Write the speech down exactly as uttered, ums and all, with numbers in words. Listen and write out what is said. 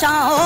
Shao